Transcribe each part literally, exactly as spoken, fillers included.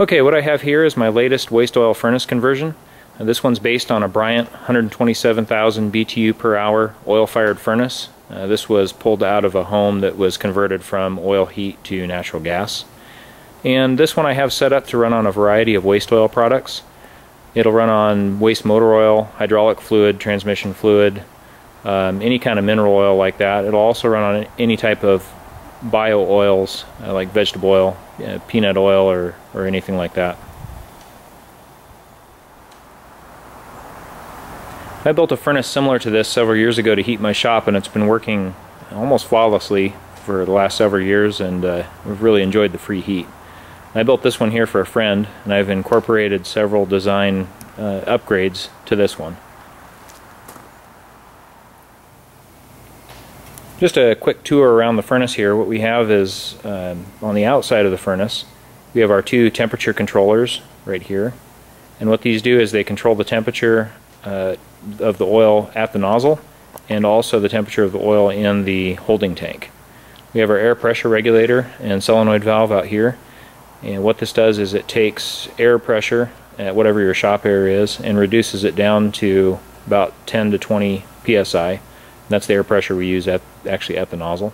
Okay, what I have here is my latest waste oil furnace conversion. Now, this one's based on a Bryant one hundred twenty-seven thousand B T U per hour oil-fired furnace. Uh, this was pulled out of a home that was converted from oil heat to natural gas. And this one I have set up to run on a variety of waste oil products. It'll run on waste motor oil, hydraulic fluid, transmission fluid, um, any kind of mineral oil like that. It'll also run on any type of bio oils uh, like vegetable oil, uh, peanut oil, or, or anything like that. I built a furnace similar to this several years ago to heat my shop, and it's been working almost flawlessly for the last several years, and uh, we've really enjoyed the free heat. I built this one here for a friend, and I've incorporated several design uh, upgrades to this one. Just a quick tour around the furnace here. What we have is um, on the outside of the furnace, we have our two temperature controllers right here. And what these do is they control the temperature uh, of the oil at the nozzle, and also the temperature of the oil in the holding tank. We have our air pressure regulator and solenoid valve out here. And what this does is it takes air pressure at whatever your shop air is and reduces it down to about ten to twenty P S I. That's the air pressure we use at, actually at the nozzle.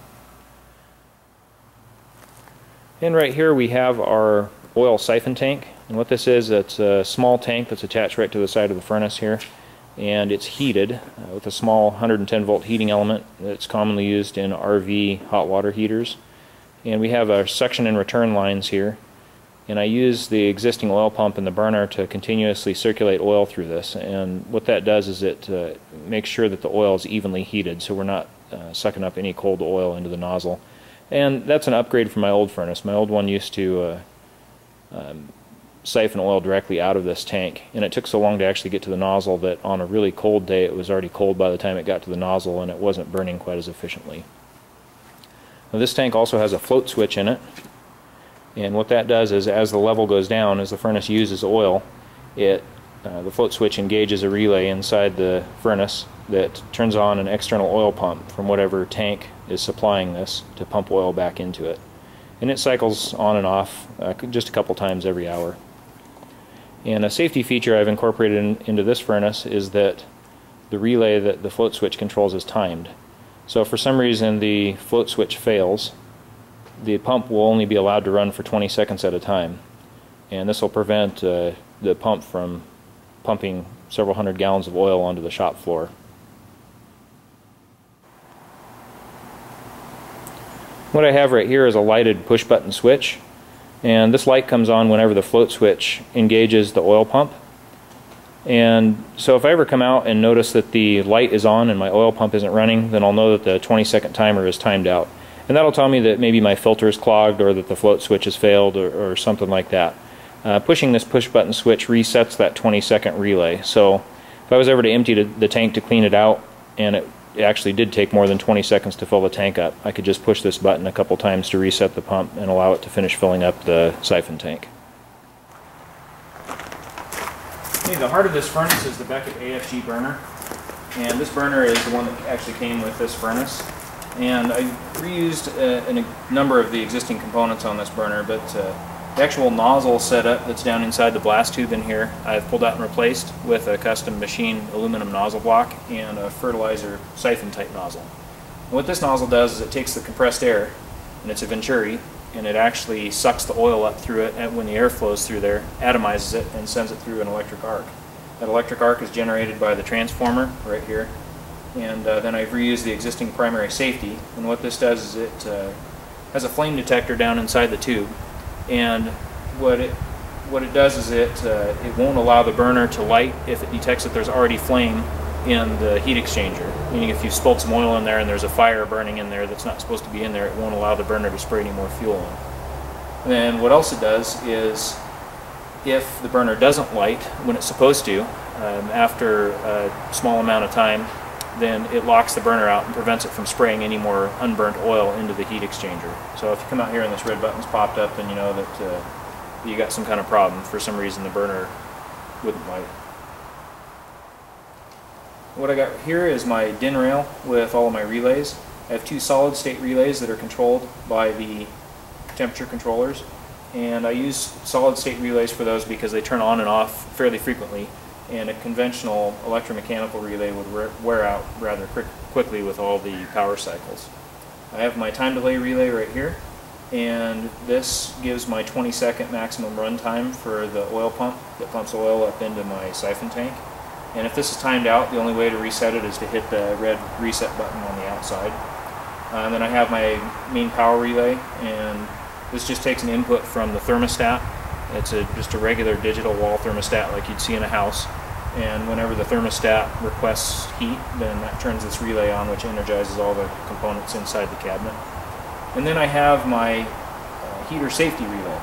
And right here we have our oil siphon tank, and what this is, it's a small tank that's attached right to the side of the furnace here, and it's heated uh, with a small one hundred ten volt heating element that's commonly used in R V hot water heaters. And we have our suction and return lines here, and I use the existing oil pump and the burner to continuously circulate oil through this. And what that does is it uh, makes sure that the oil is evenly heated, so we're not uh, sucking up any cold oil into the nozzle. And that's an upgrade from my old furnace. My old one used to uh, um, siphon oil directly out of this tank, and it took so long to actually get to the nozzle that on a really cold day it was already cold by the time it got to the nozzle, and it wasn't burning quite as efficiently. Now, this tank also has a float switch in it. And what that does is, as the level goes down, as the furnace uses oil, it, uh, the float switch engages a relay inside the furnace that turns on an external oil pump from whatever tank is supplying this to pump oil back into it. And it cycles on and off uh, just a couple times every hour. And a safety feature I've incorporated in, into this furnace is that the relay that the float switch controls is timed. So if for some reason the float switch fails, the pump will only be allowed to run for twenty seconds at a time, and this will prevent uh, the pump from pumping several hundred gallons of oil onto the shop floor. What I have right here is a lighted push button switch, and this light comes on whenever the float switch engages the oil pump. And so if I ever come out and notice that the light is on and my oil pump isn't running, then I'll know that the twenty second timer is timed out. And that'll tell me that maybe my filter is clogged, or that the float switch has failed, or, or something like that. Uh, pushing this push button switch resets that twenty second relay. So if I was ever to empty the tank to clean it out, and it actually did take more than twenty seconds to fill the tank up, I could just push this button a couple times to reset the pump and allow it to finish filling up the siphon tank. Okay, the heart of this furnace is the Beckett A F G burner. And this burner is the one that actually came with this furnace. And I reused a, a number of the existing components on this burner, but uh, the actual nozzle setup that's down inside the blast tube in here, I've pulled out and replaced with a custom machine aluminum nozzle block and a fertilizer siphon type nozzle. And what this nozzle does is it takes the compressed air, and it's a venturi, and it actually sucks the oil up through it, and when the air flows through there, atomizes it and sends it through an electric arc. That electric arc is generated by the transformer right here. And uh, then I've reused the existing primary safety, and what this does is it uh, has a flame detector down inside the tube, and what it what it does is it uh, it won't allow the burner to light if it detects that there's already flame in the heat exchanger, meaning if you spilled some oil in there and there's a fire burning in there that's not supposed to be in there, it won't allow the burner to spray any more fuel on. And then what else it does is, if the burner doesn't light when it's supposed to, um, after a small amount of time, then it locks the burner out and prevents it from spraying any more unburnt oil into the heat exchanger. So if you come out here and this red button's popped up, then you know that uh, you got some kind of problem. For some reason the burner wouldn't light. What I got here is my DIN rail with all of my relays. I have two solid state relays that are controlled by the temperature controllers, and I use solid state relays for those because they turn on and off fairly frequently, and a conventional electromechanical relay would wear out rather quick, quickly with all the power cycles. I have my time delay relay right here, and this gives my twenty second maximum run time for the oil pump that pumps oil up into my siphon tank. And if this is timed out, the only way to reset it is to hit the red reset button on the outside. Uh, and then I have my main power relay, and this just takes an input from the thermostat. It's a, just a regular digital wall thermostat like you'd see in a house. And whenever the thermostat requests heat, then that turns this relay on, which energizes all the components inside the cabinet. And then I have my uh, heater safety relay.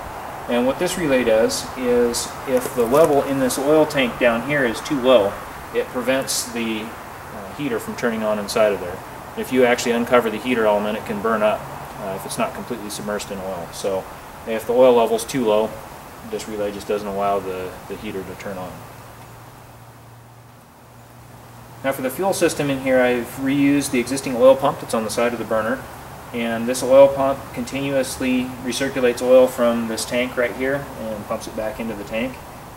And what this relay does is, if the level in this oil tank down here is too low, it prevents the uh, heater from turning on inside of there. If you actually uncover the heater element, it can burn up uh, if it's not completely submerged in oil. So if the oil level's too low, this relay just doesn't allow the, the heater to turn on. Now for the fuel system in here, I've reused the existing oil pump that's on the side of the burner. And this oil pump continuously recirculates oil from this tank right here and pumps it back into the tank.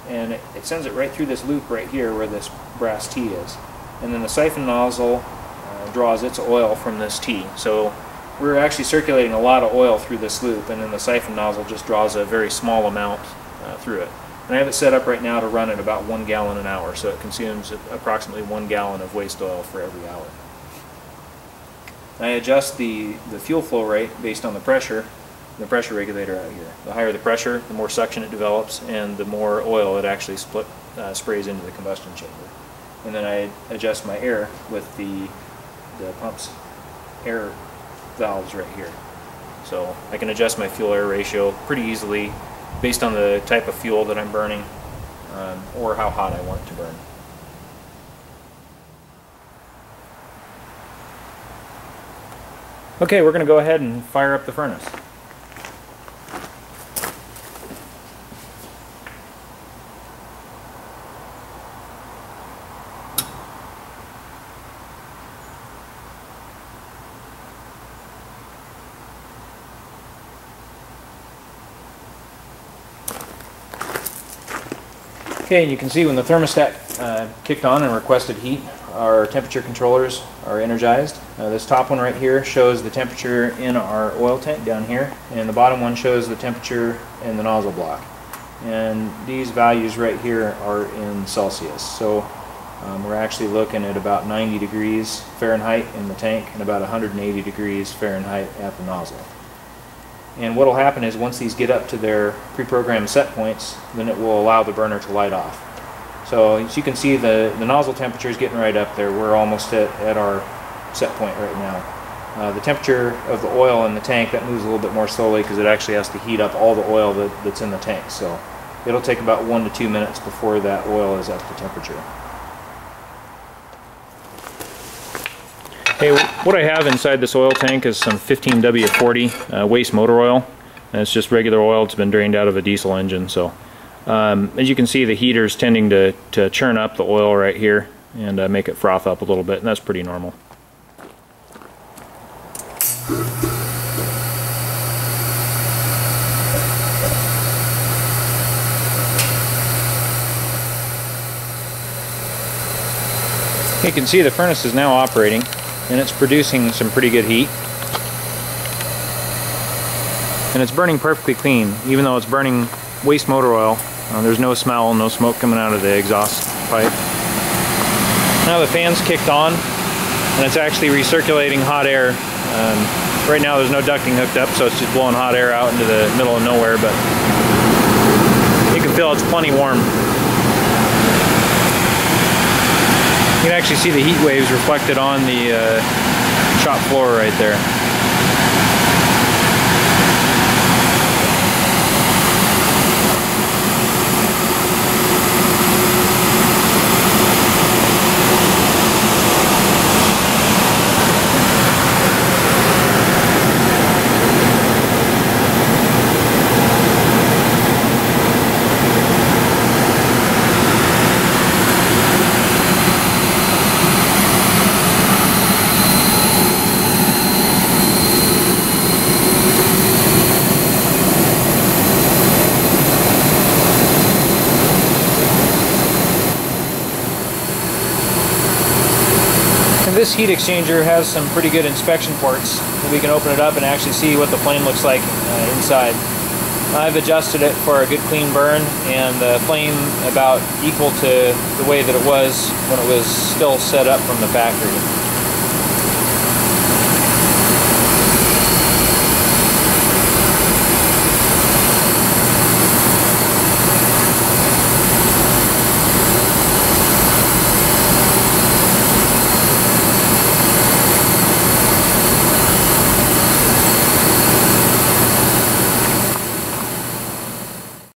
And it, it sends it right through this loop right here where this brass T is. And then the siphon nozzle uh, draws its oil from this T. So we're actually circulating a lot of oil through this loop, and then the siphon nozzle just draws a very small amount uh, through it. And I have it set up right now to run at about one gallon an hour, so it consumes approximately one gallon of waste oil for every hour. I adjust the, the fuel flow rate based on the pressure, the pressure regulator out here. The higher the pressure, the more suction it develops, and the more oil it actually split, uh, sprays into the combustion chamber. And then I adjust my air with the, the pump's air valves right here. So I can adjust my fuel-air ratio pretty easily based on the type of fuel that I'm burning um, or how hot I want it to burn. Okay, we're going to go ahead and fire up the furnace. Okay, and you can see when the thermostat uh, kicked on and requested heat, our temperature controllers are energized. Uh, this top one right here shows the temperature in our oil tank down here, and the bottom one shows the temperature in the nozzle block. And these values right here are in Celsius. So um, we're actually looking at about ninety degrees Fahrenheit in the tank and about one hundred eighty degrees Fahrenheit at the nozzle. And what will happen is, once these get up to their pre-programmed set points, then it will allow the burner to light off. So as you can see, the, the nozzle temperature is getting right up there. We're almost at, at our set point right now. Uh, the temperature of the oil in the tank, that moves a little bit more slowly because it actually has to heat up all the oil that, that's in the tank. So it'll take about one to two minutes before that oil is up to temperature. Hey, what I have inside this oil tank is some fifteen W forty uh, waste motor oil. And it's just regular oil. It's been drained out of a diesel engine. So um, as you can see, the heater's tending to, to churn up the oil right here and uh, make it froth up a little bit, and that's pretty normal. You can see the furnace is now operating, and it's producing some pretty good heat. And it's burning perfectly clean, even though it's burning waste motor oil. Uh, there's no smell, no smoke coming out of the exhaust pipe. Now the fan's kicked on, and it's actually recirculating hot air. Um, right now there's no ducting hooked up, so it's just blowing hot air out into the middle of nowhere, but you can feel it's plenty warm. You can actually see the heat waves reflected on the uh, shop floor right there. this heat exchanger has some pretty good inspection ports. We can open it up and actually see what the flame looks like uh, inside. I've adjusted it for a good clean burn, and the flame about equal to the way that it was when it was still set up from the factory.